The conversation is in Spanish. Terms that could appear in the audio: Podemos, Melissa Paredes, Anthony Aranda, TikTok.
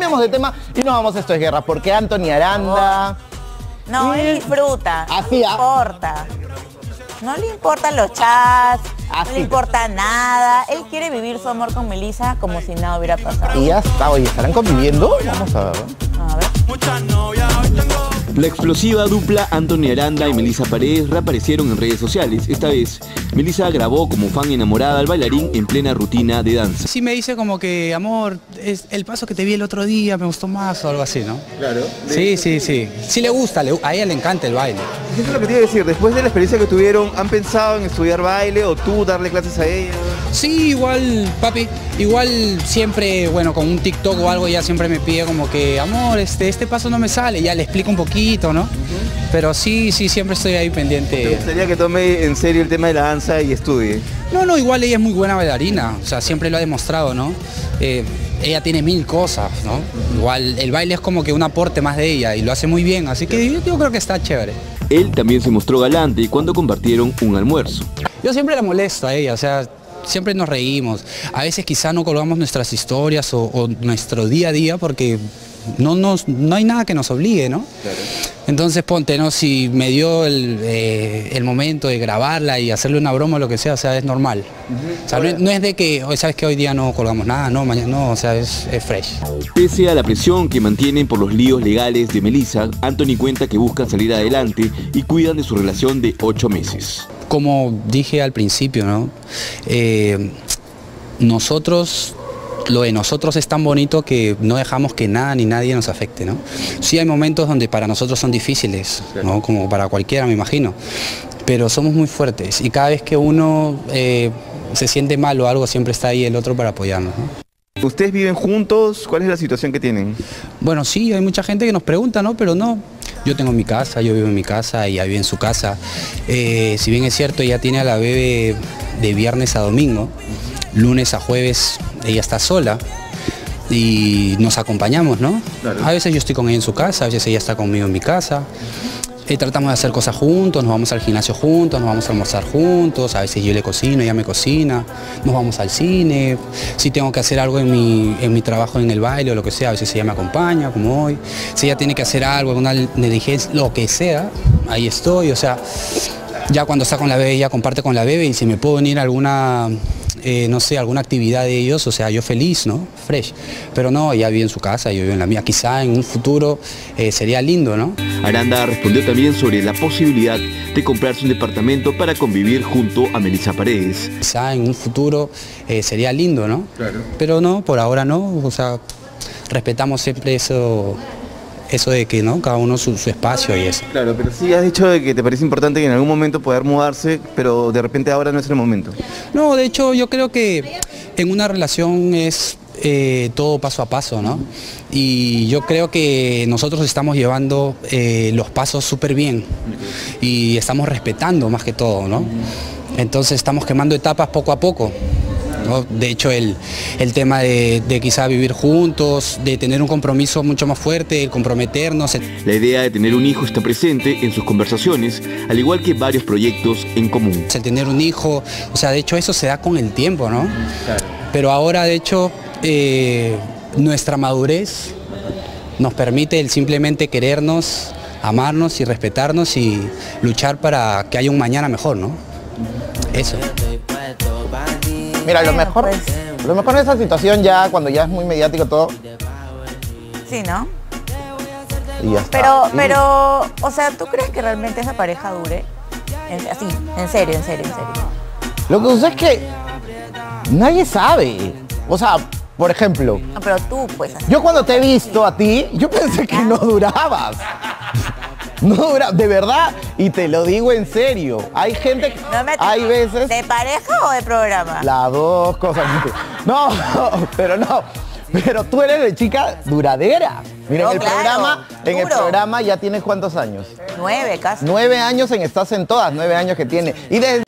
Cambiamos de tema y nos vamos a Esto es Guerra, porque Anthony Aranda... No, él disfruta, así, no importa. No le importan los chats, así, no le importa nada. Él quiere vivir su amor con Melissa como si nada hubiera pasado. Y ya está, oye, ¿estarán conviviendo? Vamos a ver. A ver. La explosiva dupla Anthony Aranda y Melissa Paredes reaparecieron en redes sociales. Esta vez, Melissa grabó como fan enamorada al bailarín en plena rutina de danza. Sí me dice como que, amor, es el paso que te vi el otro día me gustó más o algo así, ¿no? Claro. Sí, sí, sí. Sí le gusta, a ella le encanta el baile. ¿Qué es lo que te iba a decir? Después de la experiencia que tuvieron, ¿han pensado en estudiar baile o tú darle clases a ella? Sí, igual, papi. Igual siempre, bueno, con un TikTok o algo ya siempre me pide como que, amor, este paso no me sale. Ya le explico un poquito, ¿no? Pero sí, sí, siempre estoy ahí pendiente. ¿Te gustaría que tome en serio el tema de la danza y estudie? No, no, igual ella es muy buena bailarina, o sea, siempre lo ha demostrado, ¿no? Ella tiene mil cosas, ¿no? Igual el baile es como que un aporte más de ella y lo hace muy bien, así que yo creo que está chévere. Él también se mostró galante cuando compartieron un almuerzo. Yo siempre la molesto a ella, o sea, siempre nos reímos. A veces quizá no colgamos nuestras historias o nuestro día a día porque... No hay nada que nos obligue, ¿no? Claro. Entonces, ponte, ¿no? Si me dio el momento de grabarla y hacerle una broma o lo que sea, es normal. O sea, no es de que, ¿sabes qué? Hoy día no colgamos nada, no, mañana no, o sea, es fresh. Pese a la presión que mantienen por los líos legales de Melissa, Anthony cuenta que buscan salir adelante y cuidan de su relación de 8 meses. Como dije al principio, ¿no? Lo de nosotros es tan bonito que no dejamos que nada ni nadie nos afecte, ¿no? Sí hay momentos donde para nosotros son difíciles, ¿no? Como para cualquiera, me imagino. Pero somos muy fuertes y cada vez que uno se siente mal o algo, siempre está ahí el otro para apoyarnos, ¿no? ¿Ustedes viven juntos? ¿Cuál es la situación que tienen? Bueno, sí, hay mucha gente que nos pregunta, ¿no? Pero no, yo tengo mi casa, yo vivo en mi casa, ella vive en su casa. Si bien es cierto, ella tiene a la bebé de viernes a domingo, lunes a jueves ella está sola y nos acompañamos, ¿no? Claro. A veces yo estoy con ella en su casa, a veces ella está conmigo en mi casa. Tratamos de hacer cosas juntos, nos vamos al gimnasio juntos, nos vamos a almorzar juntos, a veces yo le cocino, ella me cocina, nos vamos al cine, si tengo que hacer algo en mi trabajo en el baile o lo que sea, a veces ella me acompaña, como hoy. Si ella tiene que hacer algo, alguna negligencia, lo que sea, ahí estoy, o sea, ya cuando está con la bebé, ella comparte con la bebé y si me puedo venir a alguna... no sé, alguna actividad de ellos, o sea, yo feliz, ¿no? Fresh. Pero no, ella vive en su casa, yo vivo en la mía. Quizá en un futuro sería lindo, ¿no? Aranda respondió también sobre la posibilidad de comprarse un departamento para convivir junto a Melissa Paredes. Quizá en un futuro sería lindo, ¿no? Claro. Pero no, por ahora no, o sea, respetamos siempre eso de que, ¿no? Cada uno su espacio y eso. Claro, pero sí has dicho de que te parece importante que en algún momento poder mudarse, pero de repente ahora no es el momento. No, de hecho yo creo que en una relación es todo paso a paso, ¿no? Y yo creo que nosotros estamos llevando los pasos súper bien y estamos respetando más que todo, ¿no? Entonces estamos quemando etapas poco a poco. ¿No? De hecho, el tema de quizá vivir juntos, de tener un compromiso mucho más fuerte, el comprometernos. La idea de tener un hijo está presente en sus conversaciones, al igual que varios proyectos en común. El tener un hijo, o sea, de hecho eso se da con el tiempo, ¿no? Claro. Pero ahora, de hecho, nuestra madurez nos permite el simplemente querernos, amarnos y respetarnos y luchar para que haya un mañana mejor, ¿no? Eso. Mira, lo mejor de esa situación ya, cuando ya es muy mediático todo. Sí, ¿no? Y ya está. Pero, o sea, ¿tú crees que realmente esa pareja dure? Así, en serio. Lo que sucede es que nadie sabe. O sea, por ejemplo... No, pero tú, pues... Así. Yo cuando te he visto a ti, yo pensé que no durabas. No dura, de verdad, y te lo digo en serio. Hay gente que... No, hay veces... ¿De pareja o de programa? Las dos cosas. No, no. Pero tú eres de chica duradera. Mira, no, en el programa ya tienes ¿cuántos años? 9, casi. 9 años en Estás en Todas, 9 años que tiene. Y desde